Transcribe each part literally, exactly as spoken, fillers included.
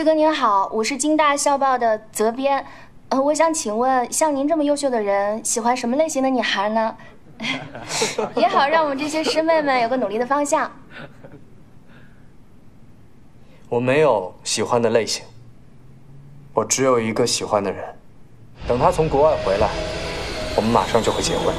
师哥您好，我是京大校报的责编，呃，我想请问，像您这么优秀的人，喜欢什么类型的女孩呢？也好让我们这些师妹们有个努力的方向。我没有喜欢的类型，我只有一个喜欢的人，等他从国外回来，我们马上就会结婚。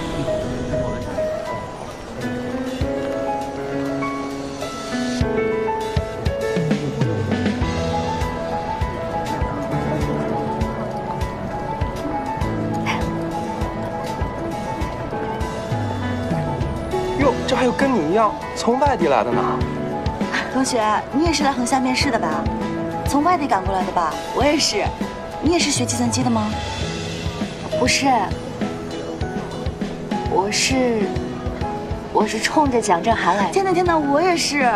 这还有跟你一样从外地来的呢，同学，你也是来恒夏面试的吧？从外地赶过来的吧？我也是，你也是学计算机的吗？不是，我是，我是冲着蒋振涵来的。天哪天哪，我也是！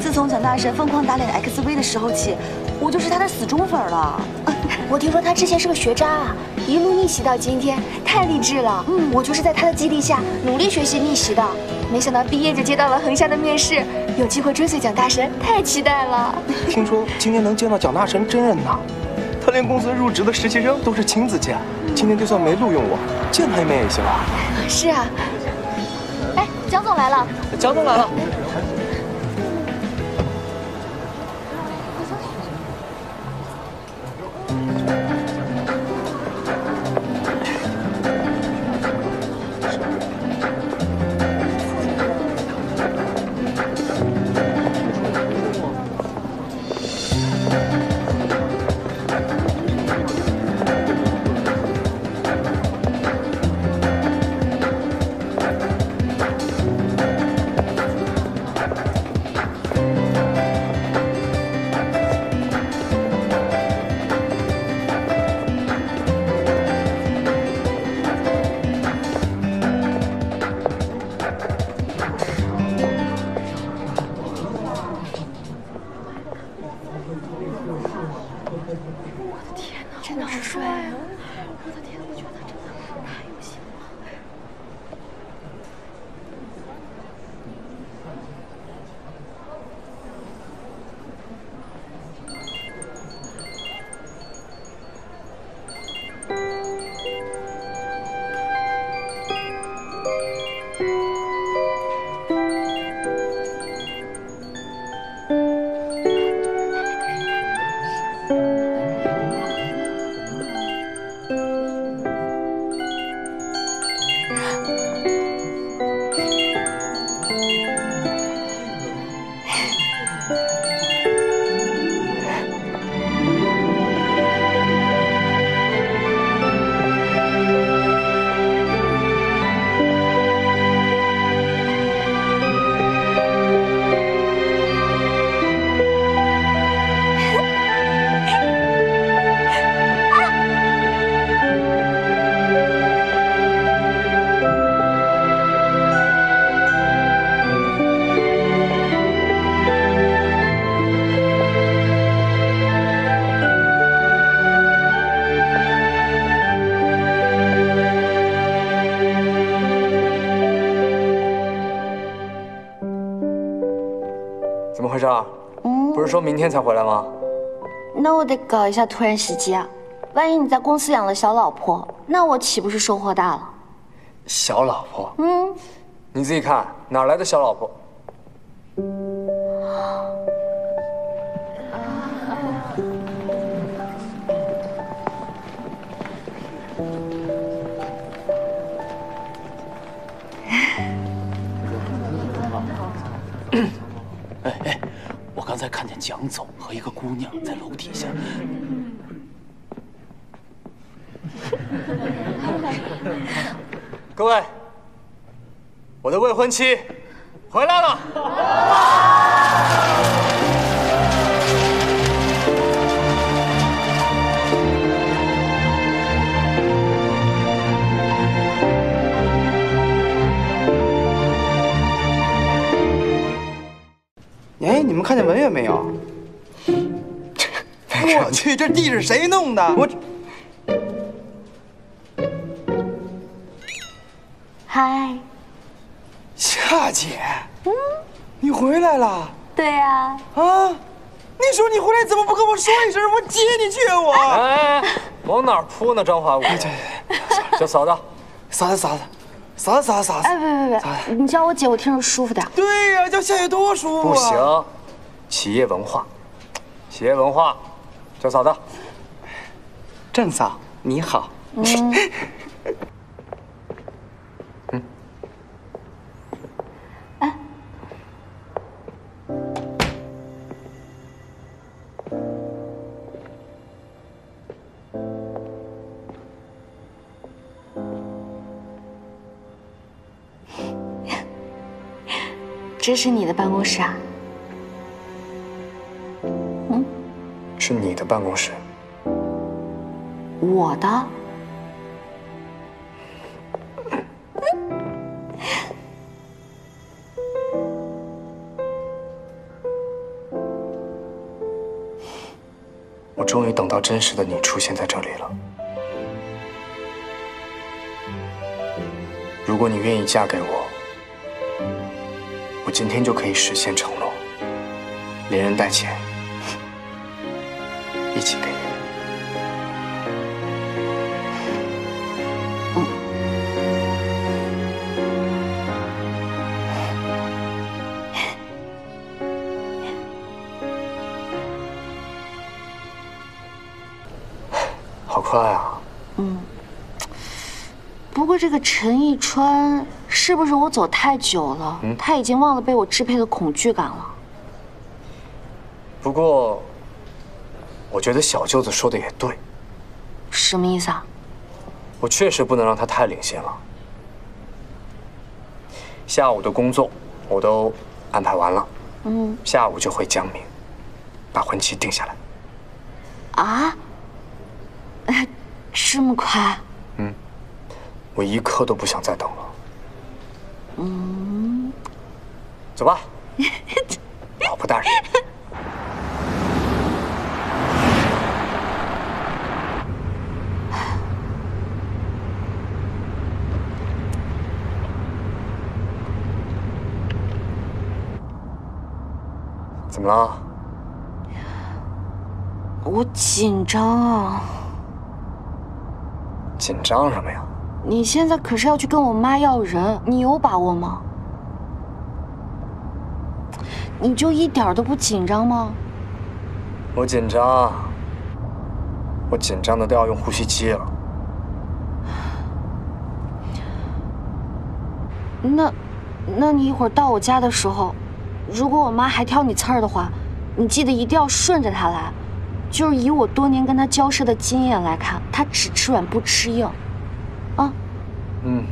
自从蒋大神疯狂打脸 X V 的时候起，我就是他的死忠粉了。我听说他之前是个学渣啊，一路逆袭到今天，太励志了。嗯，我就是在他的激励下努力学习逆袭的。 没想到毕业就接到了恒夏的面试，有机会追随蒋大神，太期待了。听说今天能见到蒋大神真人呢，他连公司入职的实习生都是亲自见。今天就算没录用我，见他一面也行啊。是啊，哎，蒋总来了，蒋总来了。说明天才回来吗？那我得搞一下突然袭击啊！万一你在公司养了小老婆，那我岂不是收获大了？小老婆？嗯，你自己看哪来的小老婆？哎哎。 刚才看见蒋总和一个姑娘在楼底下。各位，我的未婚妻回来了。哎，你们看见文月没有？我去，这地是谁弄的？我。嗨，夏姐，嗯，你回来了？对呀。啊，你说你回来怎么不跟我说一声？我接你去啊！我哎，往哪儿扑呢？张华武，叫嫂子，嫂子，嫂子，嫂子，嫂子，哎，别别别，你叫我姐，我听着舒服点。对呀，叫夏雪多舒服啊！不行，企业文化，企业文化，叫嫂子。郑嫂，你好。嗯。哎。这是你的办公室啊？嗯，是你的办公室。我的。我终于等到真实的你出现在这里了。如果你愿意嫁给我，我今天就可以实现承诺，连人带钱一起给你。快啊！嗯，不过这个陈一川是不是我走太久了，嗯、他已经忘了被我支配的恐惧感了？不过，我觉得小舅子说的也对。什么意思啊？我确实不能让他太领先了。下午的工作我都安排完了，嗯，下午就回江明，把婚期定下来。啊？ 哎，这么快？嗯，我一刻都不想再等了。嗯，走吧，老婆大人。怎么了？我紧张啊。 紧张什么呀？你现在可是要去跟我妈要人，你有把握吗？你就一点都不紧张吗？我紧张，我紧张的都要用呼吸机了。那，那你一会儿到我家的时候，如果我妈还挑你刺儿的话，你记得一定要顺着她来。 就是以我多年跟他交涉的经验来看，他只吃软不吃硬，啊，嗯，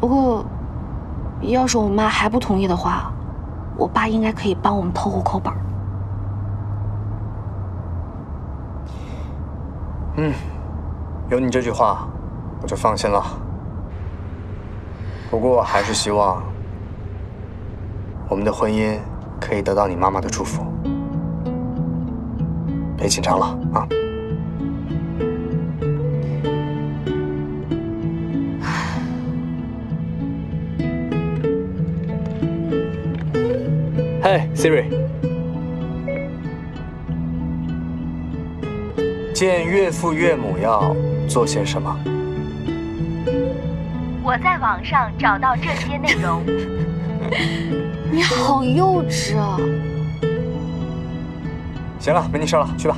不过，要是我妈还不同意的话，我爸应该可以帮我们偷户口本。嗯，有你这句话，我就放心了。不过我还是希望。 我们的婚姻可以得到你妈妈的祝福，别紧张了啊！嘿 ，Siri， 见岳父岳母要做些什么？我在网上找到这些内容。你好幼稚啊！行了，没你事了，去吧。